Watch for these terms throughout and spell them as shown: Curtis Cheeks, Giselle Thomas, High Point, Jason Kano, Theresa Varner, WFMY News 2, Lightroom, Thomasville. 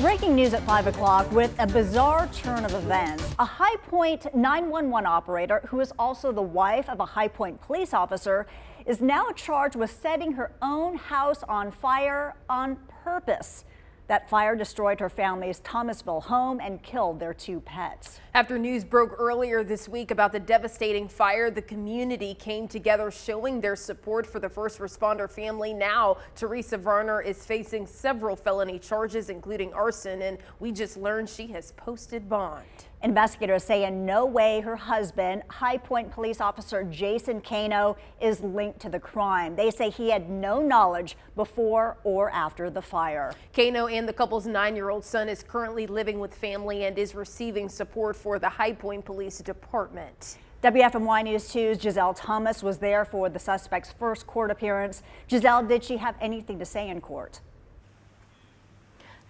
Breaking news at 5 o'clock with a bizarre turn of events. A High Point 911 operator, who is also the wife of a High Point police officer, is now charged with setting her own house on fire on purpose. That fire destroyed her family's Thomasville home and killed their two pets. After news broke earlier this week about the devastating fire, the community came together showing their support for the first responder family. Now, Theresa Varner is facing several felony charges, including arson, and we just learned she has posted bond. Investigators say in no way her husband, High Point police officer Jason Kano, is linked to the crime. They say he had no knowledge before or after the fire. Kano and the couple's 9-year-old son is currently living with family and is receiving support for the High Point Police Department. WFMY News 2's Giselle Thomas was there for the suspect's first court appearance. Giselle, did she have anything to say in court?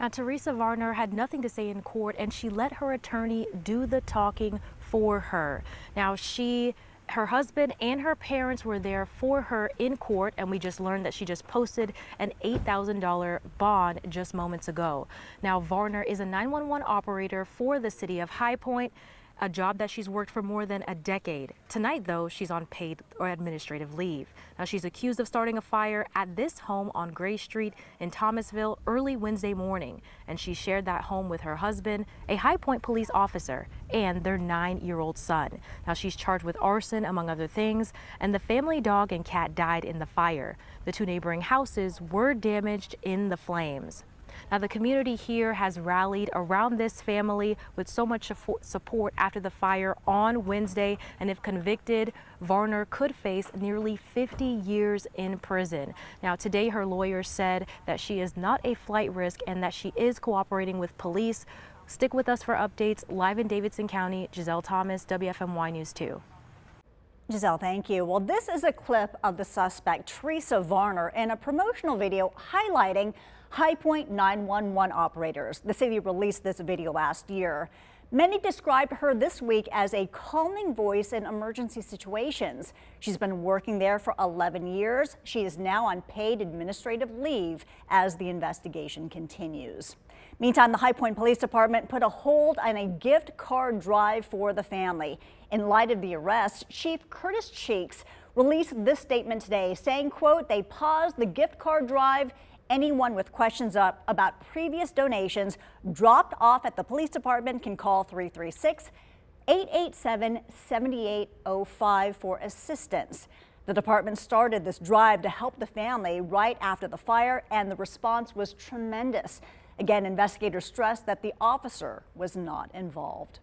Now, Theresa Varner had nothing to say in court, and she let her attorney do the talking for her. Now, her husband and her parents were there for her in court, and we just learned that she just posted an $8,000 bond just moments ago. Now, Varner is a 911 operator for the city of High Point, a job that she's worked for more than a decade. Tonight, though, she's on paid or administrative leave. Now, she's accused of starting a fire at this home on Gray Street in Thomasville early Wednesday morning, and she shared that home with her husband, a High Point police officer, and their 9-year-old son. Now, she's charged with arson, among other things, and the family dog and cat died in the fire. The two neighboring houses were damaged in the flames. Now, the community here has rallied around this family with so much support after the fire on Wednesday, and if convicted, Varner could face nearly 50 years in prison. Now, today her lawyer said that she is not a flight risk and that she is cooperating with police. Stick with us for updates. Live in Davidson County, Giselle Thomas, WFMY News 2. Giselle, thank you. Well, this is a clip of the suspect, Theresa Varner, in a promotional video highlighting High Point 911 operators. The city released this video last year. Many described her this week as a calming voice in emergency situations. She's been working there for 11 years. She is now on paid administrative leave as the investigation continues. Meantime, the High Point Police Department put a hold on a gift card drive for the family. In light of the arrest, Chief Curtis Cheeks released this statement today saying, quote, "They paused the gift card drive. Anyone with questions about previous donations dropped off at the police department can call 336-887-7805 for assistance." The department started this drive to help the family right after the fire, and the response was tremendous. Again, investigators stressed that the officer was not involved.